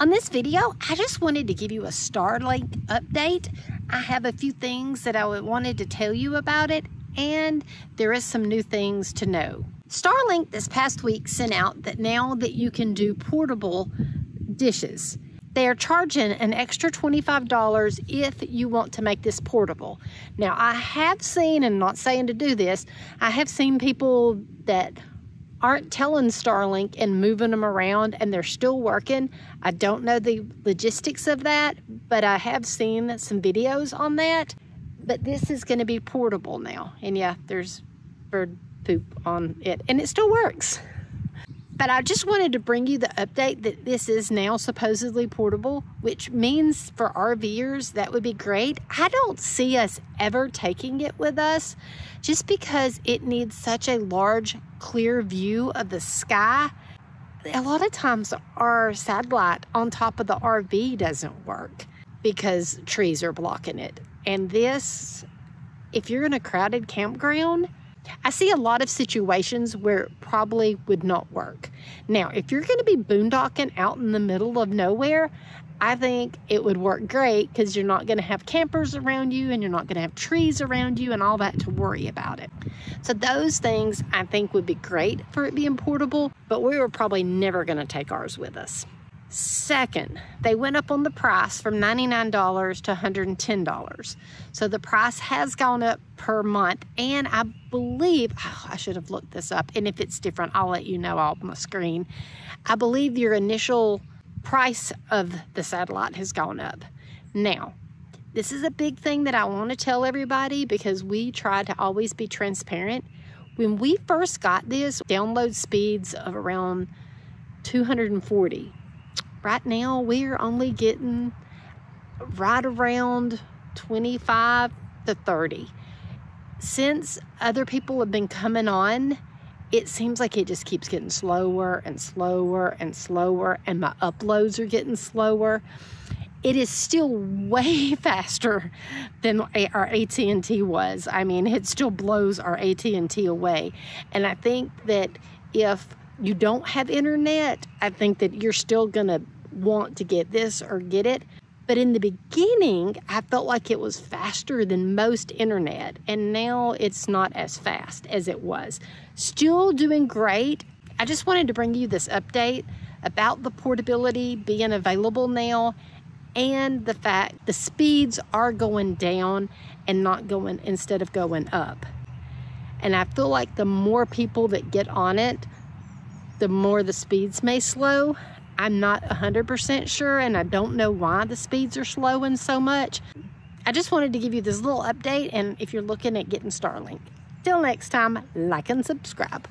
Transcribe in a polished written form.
On this video, I just wanted to give you a Starlink update. I have a few things that I wanted to tell you about it, and there is some new things to know. Starlink this past week sent out that now that you can do portable dishes. They are charging an extra $25 if you want to make this portable. Now, I have seen, and I'm not saying to do this, I have seen people that aren't telling Starlink and moving them around, and they're still working. I don't know the logistics of that, but I have seen some videos on that. But this is going to be portable now. And yeah, there's bird poop on it, and it still works. But I just wanted to bring you the update that this is now supposedly portable, which means for RVers, that would be great. I don't see us ever taking it with us just because it needs such a large, clear view of the sky. A lot of times our satellite on top of the RV doesn't work because trees are blocking it. And this, if you're in a crowded campground, I see a lot of situations where it probably would not work. Now, if you're going to be boondocking out in the middle of nowhere, I think it would work great because you're not going to have campers around you, and you're not going to have trees around you and all that to worry about it. So those things I think would be great for it being portable, but we were probably never going to take ours with us. Second, they went up on the price from $99 to $110. So the price has gone up per month. And I believe, I should have looked this up. And if it's different, I'll let you know on the screen. I believe your initial price of the satellite has gone up. Now, this is a big thing that I want to tell everybody because we try to always be transparent. When we first got this, download speeds of around 240. Right now, we're only getting right around 25 to 30. Since other people have been coming on, it seems like it just keeps getting slower and slower and slower, and my uploads are getting slower. It is still way faster than our AT&T was. I mean, it still blows our AT&T away. And I think that if you don't have internet, I think that you're still gonna want to get this or get it. But in the beginning, I felt like it was faster than most internet, and now it's not as fast as it was. Still doing great. I just wanted to bring you this update about the portability being available now, and the fact the speeds are going down and not going instead of going up. And I feel like the more people that get on it, the more the speeds may slow. I'm not 100% sure, and I don't know why the speeds are slowing so much. I just wanted to give you this little update, and if you're looking at getting Starlink. Till next time, like and subscribe.